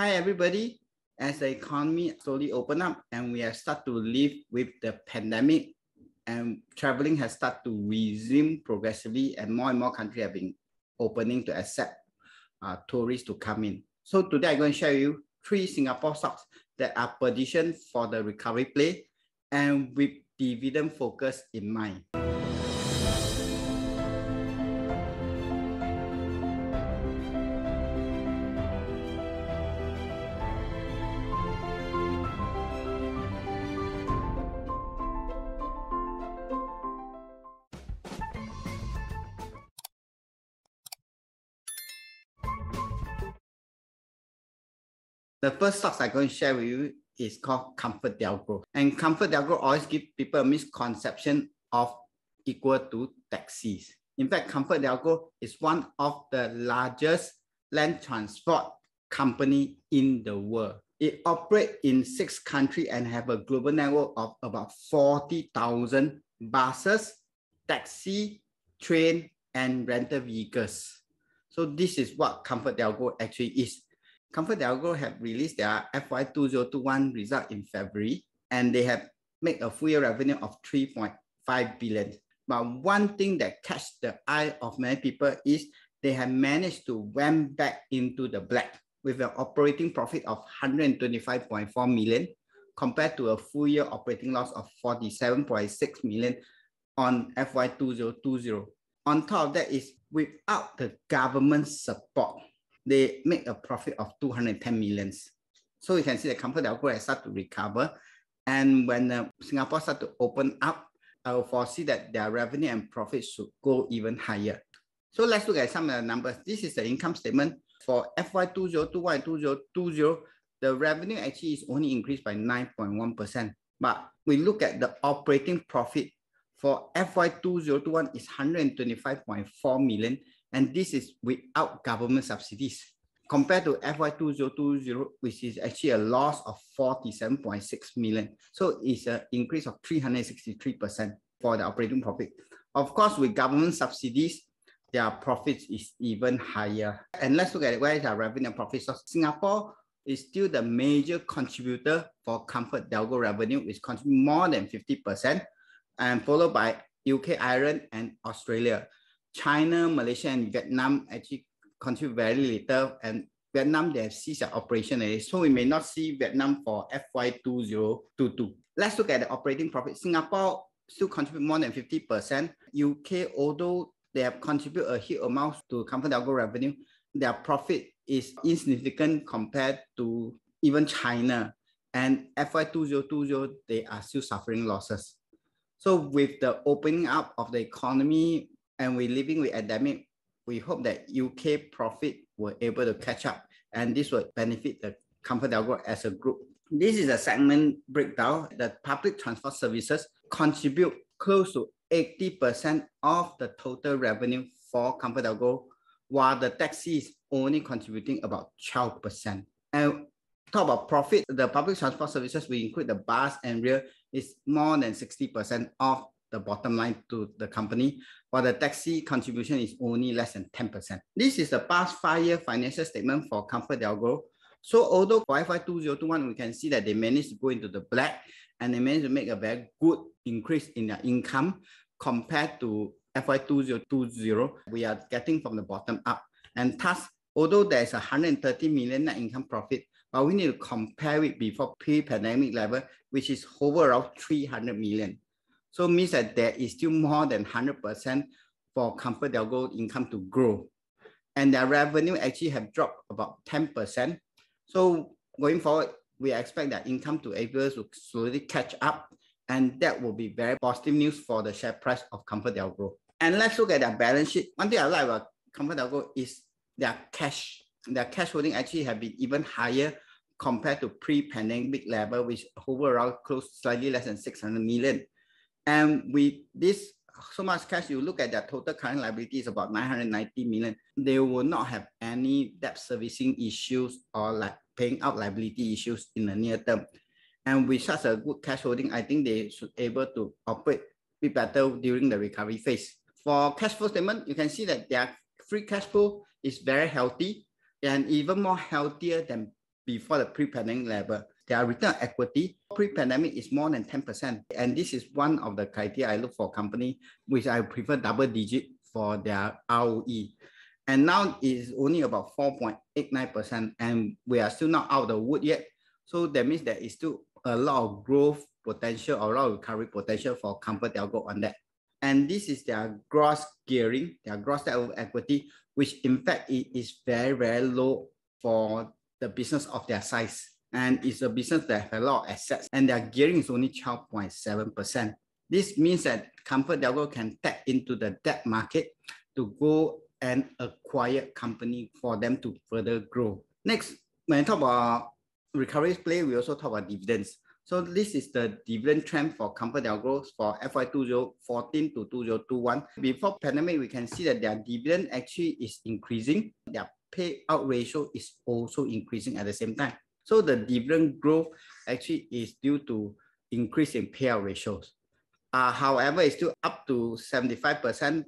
hi everybody, as the economy slowly open up and we have started to live with the pandemic and traveling has started to resume progressively and more countries have been opening to accept tourists to come in. So today I'm going to share with you 3 Singapore stocks that are positioned for the recovery play and with dividend focus in mind. The first stocks I'm going to share with you is called Comfort DelGro. And Comfort DelGro always gives people a misconception of equal to taxis. In fact, Comfort DelGro is one of the largest land transport company in the world. It operates in 6 countries and have a global network of about 40,000 buses, taxi, train, and rental vehicles. So this is what Comfort DelGro actually is. Comfort DelGro have released their FY 2021 result in February, and they have made a full year revenue of 3.5 billion. But one thing that catch the eye of many people is they have managed to went back into the black with an operating profit of 125.4 million compared to a full year operating loss of 47.6 million on FY 2020. On top of that is without the government support, they make a profit of 210 million. So you can see the Comfort DelGro has started to recover. And when Singapore starts to open up, I will foresee that their revenue and profit should go even higher. So let's look at some of the numbers. This is the income statement for FY 2021, 2020. The revenue actually is only increased by 9.1%. But we look at the operating profit for FY 2021 is 125.4 million. And this is without government subsidies compared to FY 2020, which is actually a loss of 47.6 million. So it's an increase of 363% for the operating profit. Of course, with government subsidies, their profits is even higher. And let's look at it, where is our revenue and profits. So Singapore is still the major contributor for Comfort DelGro revenue, which contributes more than 50%, and followed by UK, Ireland, and Australia. China, Malaysia, and Vietnam actually contribute very little, and Vietnam, they have ceased their operation already, so we may not see Vietnam for FY 2022. Let's look at the operating profit. Singapore still contribute more than 50%. UK, although they have contributed a huge amount to Comfort DelGro revenue, their profit is insignificant compared to even China. And FY 2020, they are still suffering losses. So with the opening up of the economy, and we're living with pandemic, we hope that UK profit were able to catch up, and this will benefit the Comfort DelGro as a group. This is a segment breakdown. The public transport services contribute close to 80% of the total revenue for Comfort DelGro, while the taxi is only contributing about 12%. And talk about profit, the public transport services, we include the bus and rail, is more than 60% of the bottom line to the company, while the taxi contribution is only less than 10%. This is the past 5-year financial statement for Comfort DelGro. So although for FY 2021, we can see that they managed to go into the black and they managed to make a very good increase in their income compared to FY 2020, we are getting from the bottom up. And thus, although there's 130 million net income profit, but we need to compare it before pre-pandemic level, which is hover around 300 million. So it means that there is still more than 100% for Comfort DelGro income to grow. And their revenue actually have dropped about 10%. So going forward, we expect that income to able to slowly catch up. And that will be very positive news for the share price of Comfort DelGro. And let's look at their balance sheet. One thing I like about Comfort DelGro is their cash. Their cash holding actually have been even higher compared to pre-pandemic level, which hover around close slightly less than 600 million. And with this so much cash, you look at their total current liability is about 990 million. They will not have any debt servicing issues or like paying out liability issues in the near term. And with such a good cash holding, I think they should be able to operate a bit better during the recovery phase. For cash flow statement, you can see that their free cash flow is very healthy and even more healthier than before the pre-pandemic level. Their return on equity pre-pandemic is more than 10%. And this is one of the criteria I look for company, which I prefer double digit for their ROE. And now it's only about 4.89%, and we are still not out of the wood yet. So that means there is still a lot of growth potential or a lot of recovery potential for Comfort DelGro on that. And this is their gross gearing, their gross debt over equity, which in fact it is very, very low for the business of their size. And it's a business that has a lot of assets, and their gearing is only 12.7%. This means that Comfort DelGro can tap into the debt market to go and acquire company for them to further grow. Next, when I talk about recovery play, we also talk about dividends. So this is the dividend trend for Comfort DelGro for FY 2014 to 2021. Before pandemic, we can see that their dividend actually is increasing. Their payout ratio is also increasing at the same time. So the dividend growth actually is due to increase in payout ratios. However, it's still up to 75%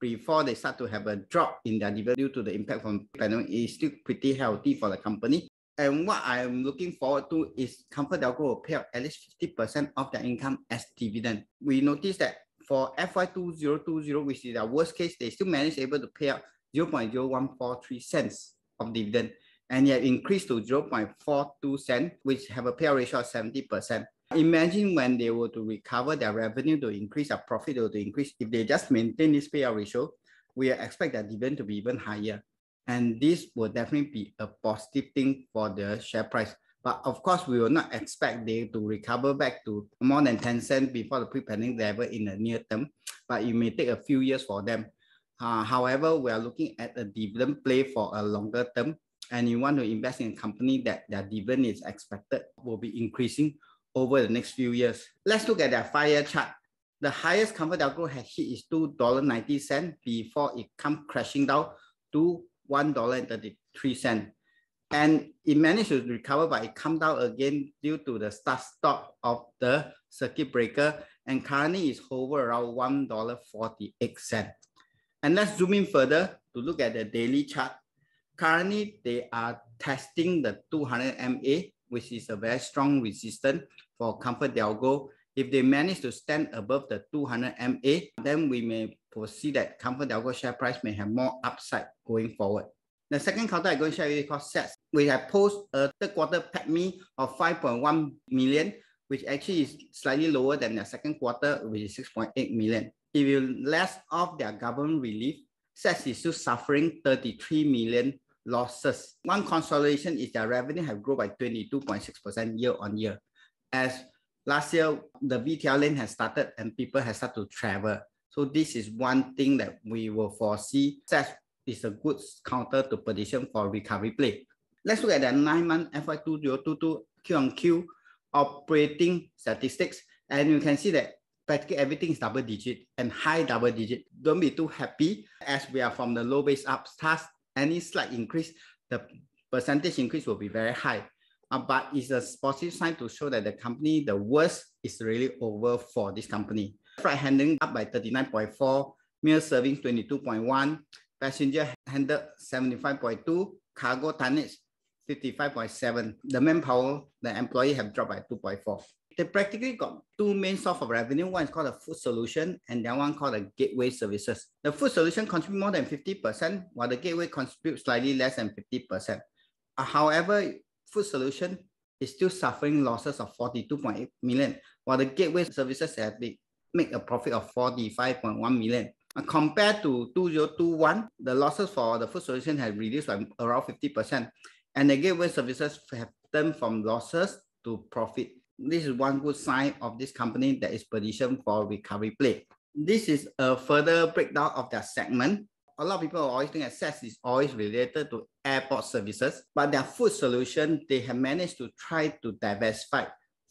before they start to have a drop in their dividend due to the impact from pandemic. It's still pretty healthy for the company. And what I'm looking forward to is Comfort DelGro will pay out at least 50% of their income as dividend. We noticed that for FY 2020, which is their worst case, they still managed able to pay out 0.0143 cents of dividend, and yet increased to 0.42 cents, which have a payout ratio of 70%. Imagine when they were to recover their revenue to increase, their profit to increase. If they just maintain this payout ratio, we expect their dividend to be even higher. And this will definitely be a positive thing for the share price. But of course, we will not expect they to recover back to more than 10 cents before the pre-pandemic level in the near term. But it may take a few years for them. However, we are looking at a dividend play for a longer term. And you want to invest in a company that their dividend is expected will be increasing over the next few years. Let's look at their 5-year chart. The highest Comfort DelGro has hit is $2.90 before it comes crashing down to $1.33. And it managed to recover, but it comes down again due to the start-stop of the circuit breaker, and currently is hover around $1.48. And let's zoom in further to look at the daily chart. Currently, they are testing the 200 MA, which is a very strong resistance for Comfort DelGro. If they manage to stand above the 200 MA, then we may foresee that Comfort DelGro share price may have more upside going forward. The second counter I'm going to share with you is called SATS, which I post a third quarter PATMI of 5.1 million, which actually is slightly lower than the second quarter, which is 6.8 million. If you less off their government relief, SATS is still suffering 33 million losses. One consolation is their revenue have grown by 22.6% year on year. As last year, the VTL lane has started and people have started to travel. So this is one thing that we will foresee. SATS is a good counter to position for recovery play. Let's look at the 9-month FY 2022 Q-on-Q operating statistics. And you can see that practically everything is double digit and high double digit. Don't be too happy as we are from the low base up. Thus, any slight increase, the percentage increase will be very high. But it's a positive sign to show that the company, the worst is really over for this company. Freight handling up by 39.4, meal serving 22.1, passenger handled 75.2, cargo tonnage 55.7. The manpower, the employee have dropped by 2.4. They practically got two main sources of revenue. One is called the food solution, and the other one called the gateway services. The food solution contributes more than 50%, while the gateway contributes slightly less than 50%. However, food solution is still suffering losses of 42.8 million, while the gateway services have made a profit of 45.1 million. Compared to 2021, the losses for the food solution have reduced by around 50%, and the gateway services have turned from losses to profit. This is one good sign of this company that is positioned for recovery play. This is a further breakdown of their segment. A lot of people always think that SATS is always related to airport services, but their food solution, they have managed to try to diversify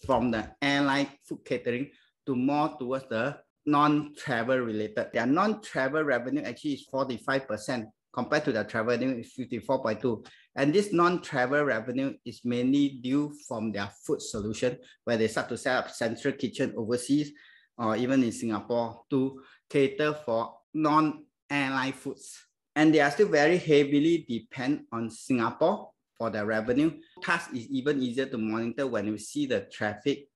from the airline food catering to more towards the non-travel related. Their non-travel revenue actually is 45% compared to the travel revenue is 54.2%. And this non-travel revenue is mainly due from their food solution, where they start to set up central kitchen overseas or even in Singapore to cater for non-airline foods. And they are still very heavily dependent on Singapore for their revenue. Task is even easier to monitor when you see the traffic.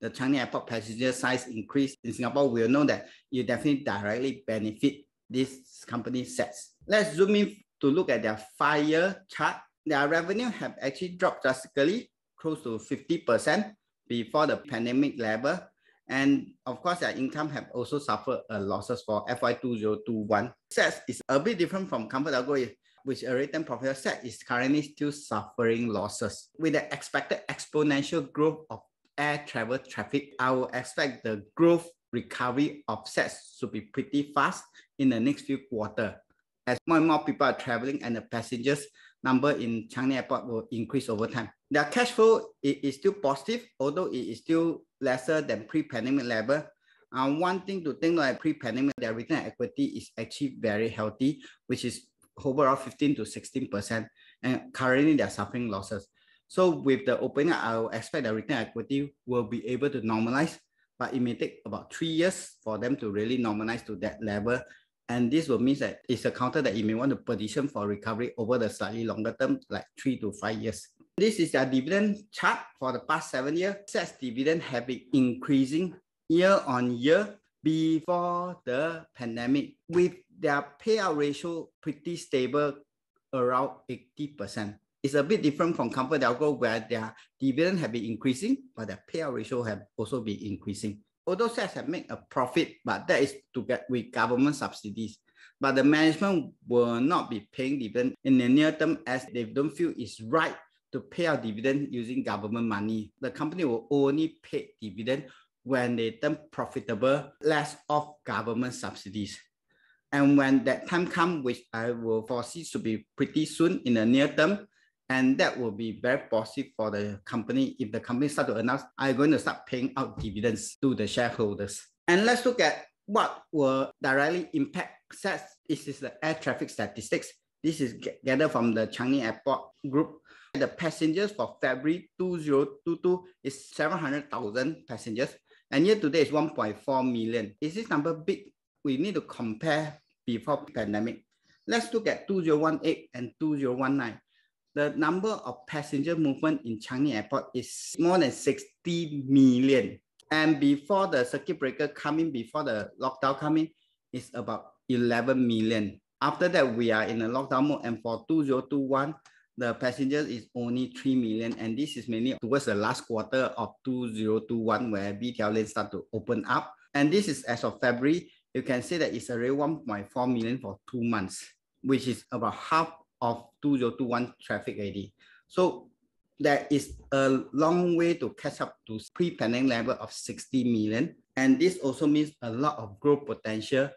The Changi Airport passenger size increase in Singapore, we'll know that you definitely directly benefit this company SATS. Let's zoom in to look at their 5-year chart. Their revenue have actually dropped drastically, close to 50% before the pandemic level. And of course, their income have also suffered losses for FY2021. SATS is a bit different from Comfort DelGro, which a return profit. SATS is currently still suffering losses. With the expected exponential growth of air travel traffic, I will expect the growth recovery of SATS to be pretty fast in the next few quarters. As more and more people are traveling and the passengers number in Changi Airport will increase over time. Their cash flow is still positive, although it is still lesser than pre-pandemic level. One thing to think about pre-pandemic, their return on equity is actually very healthy, which is overall 15 to 16%, and currently they're suffering losses. So with the opening, I will expect the return on equity will be able to normalize, but it may take about 3 years for them to really normalize to that level. And this will mean that it's a counter that you may want to position for recovery over the slightly longer term, like 3 to 5 years. This is their dividend chart for the past 7 years. SATS dividend have been increasing year on year before the pandemic, with their payout ratio pretty stable around 80%. It's a bit different from Comfort DelGro, where their dividend have been increasing, but their payout ratio have also been increasing. Although SATS have made a profit, but that is to get with government subsidies. But the management will not be paying dividend in the near term, as they don't feel it's right to pay out dividend using government money. The company will only pay dividend when they turn profitable, less off government subsidies. And when that time comes, which I will foresee to be pretty soon in the near term, and that will be very positive for the company. If the company starts to announce, I'm going to start paying out dividends to the shareholders. And let's look at what will directly impact SATS. This is the air traffic statistics. This is gathered from the Changi Airport Group. The passengers for February 2022 is 700,000 passengers. And year to date is 1.4 million. Is this number big? We need to compare before pandemic. Let's look at 2018 and 2019. The number of passenger movement in Changi Airport is more than 60 million. And before the circuit breaker coming, before the lockdown coming, it's about 11 million. After that, we are in a lockdown mode. And for 2021, the passengers is only 3 million. And this is mainly towards the last quarter of 2021, where VTL lanes start to open up. And this is as of February. You can see that it's already 1.4 million for 2 months, which is about half of 2021 traffic already. So there is a long way to catch up to pre-pandemic level of 60 million. And this also means a lot of growth potential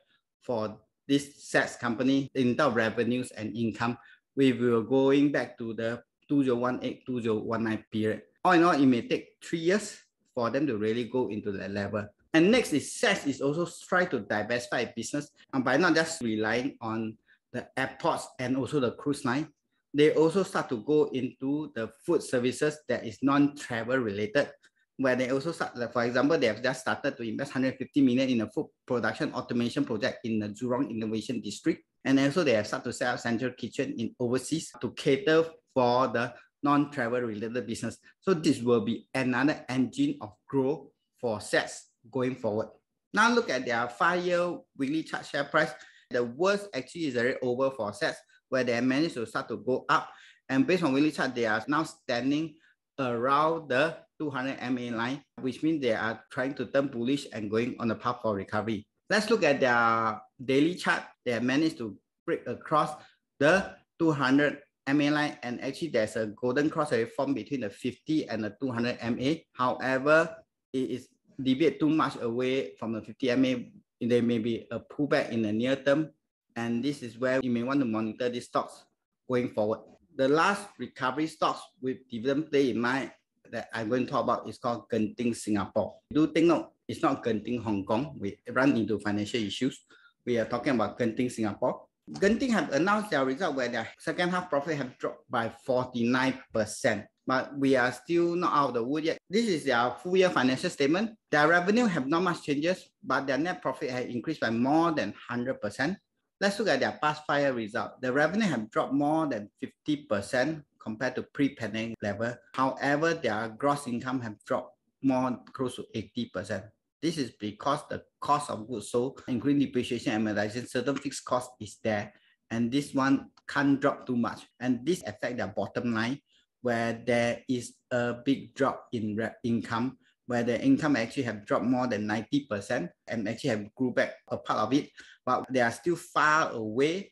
for this SATS company in terms of revenues and income. We were going back to the 2018-2019 period. All in all, it may take 3 years for them to really go into that level. And next is SATS is also trying to diversify business by not just relying on the airports and also the cruise line. They also start to go into the food services that is non-travel related, where they also start, like for example, they have just started to invest 150 million in a food production automation project in the Jurong Innovation District. And also they have started to set up central kitchen in overseas to cater for the non-travel related business. So this will be another engine of growth for SATS going forward. Now look at their 5-year weekly chart share price. The worst actually is already over for SATS, where they managed to start to go up. And based on weekly chart, they are now standing around the 200 MA line, which means they are trying to turn bullish and going on the path for recovery. Let's look at their daily chart. They have managed to break across the 200 MA line, and actually there's a golden cross that formed between the 50 and the 200 MA. However, it is deviate too much away from the 50 MA. There may be a pullback in the near term, and this is where you may want to monitor these stocks going forward. The last recovery stocks with dividend play in mind that I'm going to talk about is called Genting Singapore. Do take note, it's not Genting Hong Kong. We run into financial issues. We are talking about Genting Singapore. Genting have announced their result where their second half profit have dropped by 49%. But we are still not out of the wood yet. This is their full year financial statement. Their revenue have not much changes, but their net profit has increased by more than 100%. Let's look at their past 5-year result. The revenue have dropped more than 50% compared to pre-pandemic level. However, their gross income have dropped more close to 80%. This is because the cost of goods sold, including depreciation and amortization, certain fixed cost is there. And this one can't drop too much. And this affects their bottom line, where there is a big drop in income, where the income actually have dropped more than 90% and actually have grew back a part of it, but they are still far away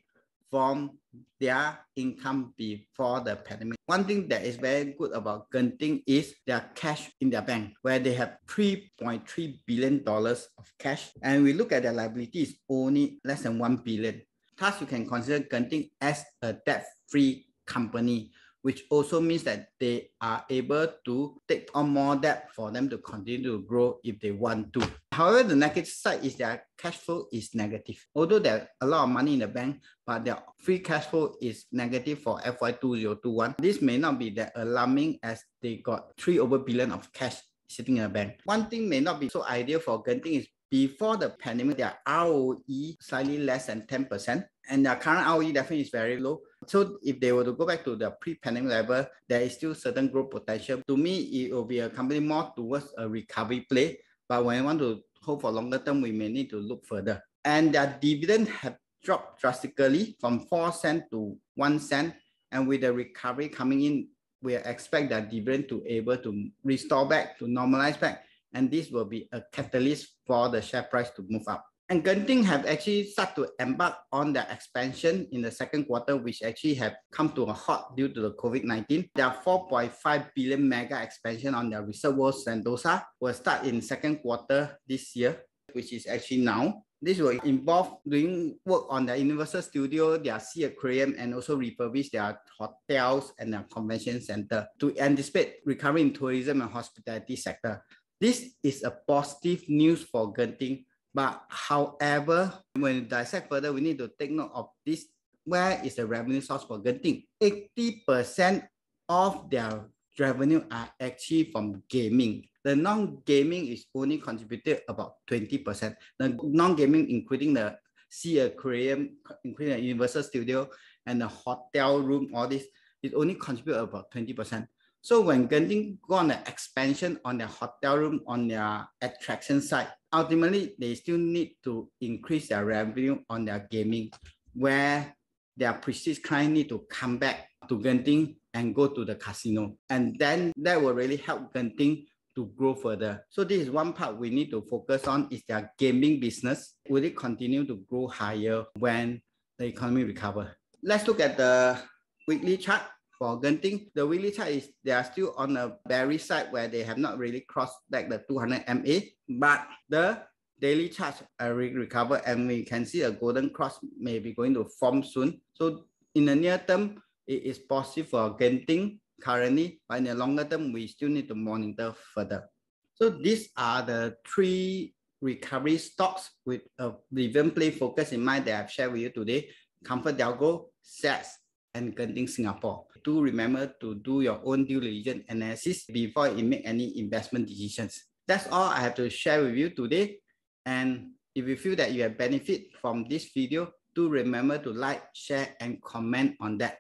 from their income before the pandemic. One thing that is very good about Genting is their cash in their bank, where they have $3.3 billion of cash. And we look at their liabilities, only less than $1 billion. Thus, you can consider Genting as a debt-free company, which also means that they are able to take on more debt for them to continue to grow if they want to. However, the negative side is their cash flow is negative. Although there's a lot of money in the bank, but their free cash flow is negative for FY2021. This may not be that alarming, as they got $3 billion of cash sitting in the bank. One thing may not be so ideal for Genting is before the pandemic, their ROE slightly less than 10%, and their current ROE definitely is very low. So if they were to go back to the pre-pandemic level, there is still certain growth potential. To me, it will be a company more towards a recovery play, but when I want to hope for longer term, we may need to look further. And their dividend have dropped drastically from 4 cents to 1 cent, and with the recovery coming in, we expect that dividend to able to restore back, to normalize back, and this will be a catalyst for the share price to move up. And Genting have actually started to embark on their expansion in the second quarter, which actually have come to a halt due to the COVID-19. Their 4.5 billion mega expansion on their Resort World Sentosa will start in second quarter this year, which is actually now. This will involve doing work on their Universal Studio, their Sea Aquarium, and also refurbish their hotels and their convention center to anticipate recovery in tourism and hospitality sector. This is a positive news for Genting, but however, when you dissect further, we need to take note of this. Where is the revenue source for Genting? 80% of their revenue are actually from gaming. The non-gaming is only contributed about 20%. The non-gaming, including the Sea Aquarium, including the Universal Studio, and the hotel room, all this, it only contributes about 20%. So when Genting go on the expansion on their hotel room, on their attraction side, ultimately they still need to increase their revenue on their gaming, where their prestige client need to come back to Genting and go to the casino. And then that will really help Genting to grow further. So this is one part we need to focus on, is their gaming business. Will it continue to grow higher when the economy recovers? Let's look at the weekly chart. For Genting, the weekly chart is they are still on a bearish side, where they have not really crossed back the 200 MA, but the daily charts are recovered, and we can see a golden cross may be going to form soon. So in the near term, it is positive for Genting currently, but in the longer term, we still need to monitor further. So these are the three recovery stocks with a dividend play focus in mind that I've shared with you today: Comfort DelGro, SATS, and Genting Singapore. Do remember to do your own due diligence analysis before you make any investment decisions. That's all I have to share with you today. And if you feel that you have benefit from this video, do remember to like, share, and comment on that.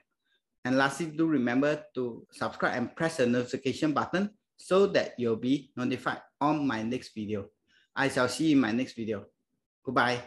And lastly, do remember to subscribe and press the notification button so that you'll be notified on my next video. I shall see you in my next video. Goodbye.